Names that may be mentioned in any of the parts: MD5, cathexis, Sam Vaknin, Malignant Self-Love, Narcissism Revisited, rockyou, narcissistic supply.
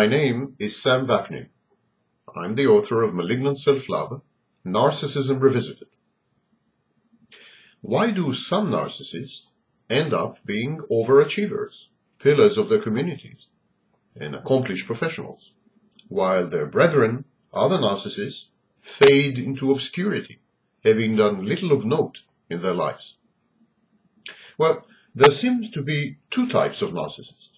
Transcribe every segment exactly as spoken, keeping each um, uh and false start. My name is Sam Vaknin. I'm the author of Malignant Self-Love, Narcissism Revisited. Why do some narcissists end up being overachievers, pillars of their communities, and accomplished professionals, while their brethren, other narcissists, fade into obscurity, having done little of note in their lives? Well, there seems to be two types of narcissists.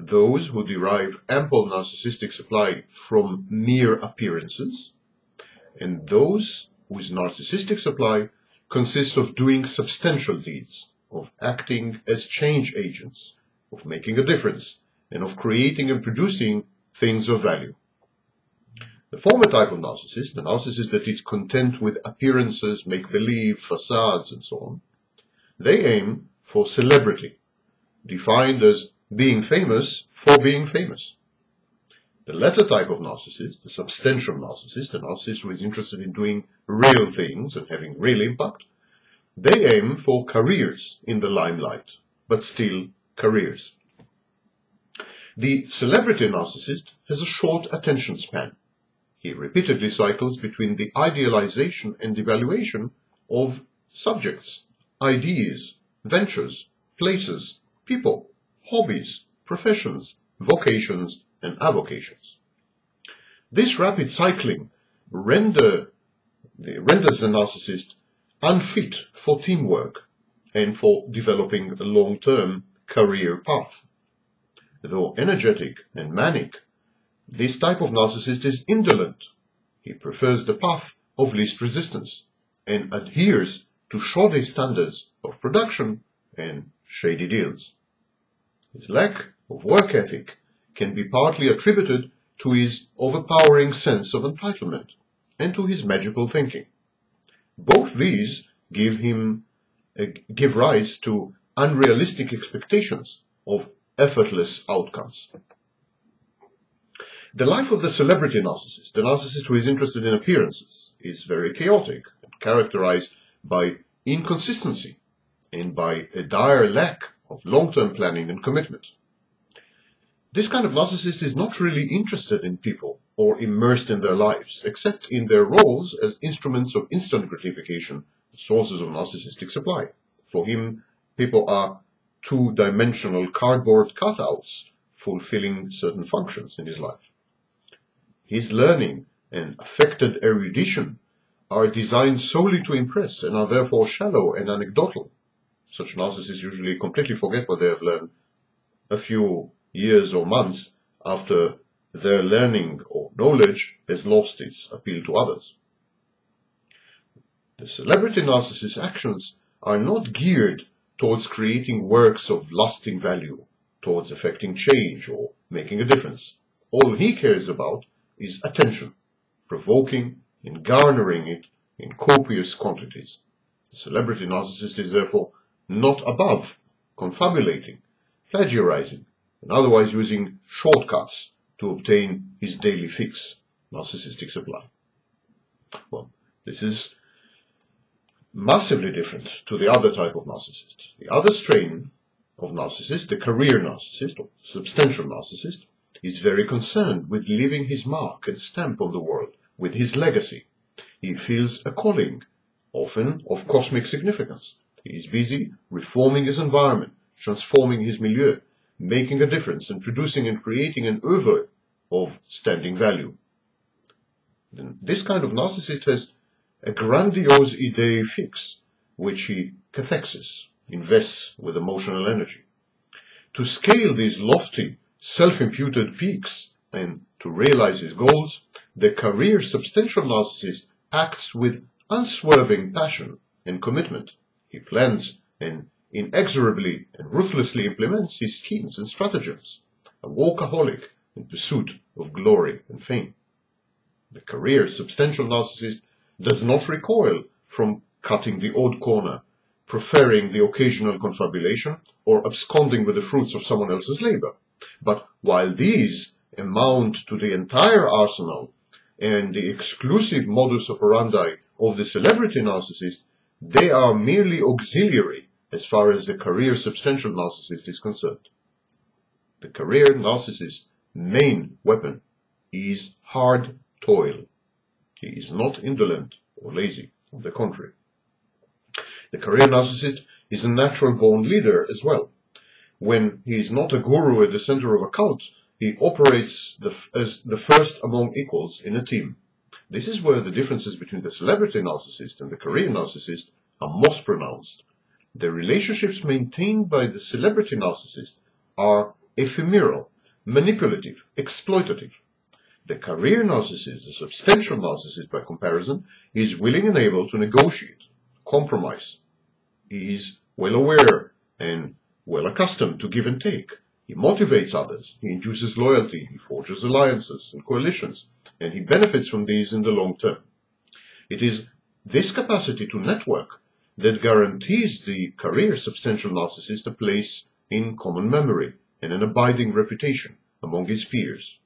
Those who derive ample narcissistic supply from mere appearances, and those whose narcissistic supply consists of doing substantial deeds, of acting as change agents, of making a difference, and of creating and producing things of value. The former type of narcissist, the narcissist that is content with appearances, make-believe, facades, and so on, they aim for celebrity, defined as being famous for being famous. The latter type of narcissist, the substantial narcissist, the narcissist who is interested in doing real things and having real impact, they aim for careers in the limelight, but still careers. The celebrity narcissist has a short attention span. He repeatedly cycles between the idealization and evaluation of subjects, ideas, ventures, places, people, hobbies, professions, vocations, and avocations. This rapid cycling render, renders the narcissist unfit for teamwork and for developing a long-term career path. Though energetic and manic, this type of narcissist is indolent. He prefers the path of least resistance and adheres to shoddy standards of production and shady deals. His lack of work ethic can be partly attributed to his overpowering sense of entitlement and to his magical thinking. Both these give him uh, give rise to unrealistic expectations of effortless outcomes. The life of the celebrity narcissist, the narcissist who is interested in appearances, is very chaotic and characterized by inconsistency and by a dire lack of long-term planning and commitment. This kind of narcissist is not really interested in people or immersed in their lives, except in their roles as instruments of instant gratification, sources of narcissistic supply. For him, people are two-dimensional cardboard cutouts fulfilling certain functions in his life. His learning and affected erudition are designed solely to impress and are therefore shallow and anecdotal. Such narcissists usually completely forget what they have learned a few years or months after their learning or knowledge has lost its appeal to others. The celebrity narcissist's actions are not geared towards creating works of lasting value, towards effecting change or making a difference. All he cares about is attention, provoking and garnering it in copious quantities. The celebrity narcissist is therefore not above confabulating, plagiarizing, and otherwise using shortcuts to obtain his daily fix, narcissistic supply. Well, this is massively different to the other type of narcissist. The other strain of narcissist, the career narcissist, or substantial narcissist, is very concerned with leaving his mark and stamp on the world, with his legacy. He feels a calling, often of cosmic significance. He is busy reforming his environment, transforming his milieu, making a difference and producing and creating an oeuvre of standing value. This kind of narcissist has a grandiose idée fixe, which he cathexis, invests with emotional energy. To scale these lofty, self-imputed peaks and to realize his goals, the career substantial narcissist acts with unswerving passion and commitment. He plans and inexorably and ruthlessly implements his schemes and stratagems, a workaholic in pursuit of glory and fame. The career substantial narcissist does not recoil from cutting the odd corner, preferring the occasional confabulation, or absconding with the fruits of someone else's labor. But while these amount to the entire arsenal and the exclusive modus operandi of the celebrity narcissist, they are merely auxiliary as far as the career substantial narcissist is concerned. The career narcissist main weapon is hard toil. He is not indolent or lazy, on the contrary. The career narcissist is a natural-born leader as well. When he is not a guru at the center of a cult, he operates the f as the first among equals in a team. This is where the differences between the celebrity narcissist and the career narcissist are most pronounced. The relationships maintained by the celebrity narcissist are ephemeral, manipulative, exploitative. The career narcissist, the substantial narcissist by comparison, is willing and able to negotiate, compromise. He is well aware and well accustomed to give and take. He motivates others, he induces loyalty, he forges alliances and coalitions, and he benefits from these in the long term. It is this capacity to network that guarantees the career substantial narcissist a place in common memory and an abiding reputation among his peers.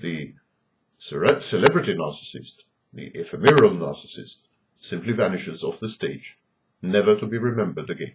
The celebrity narcissist, the ephemeral narcissist, simply vanishes off the stage, never to be remembered again.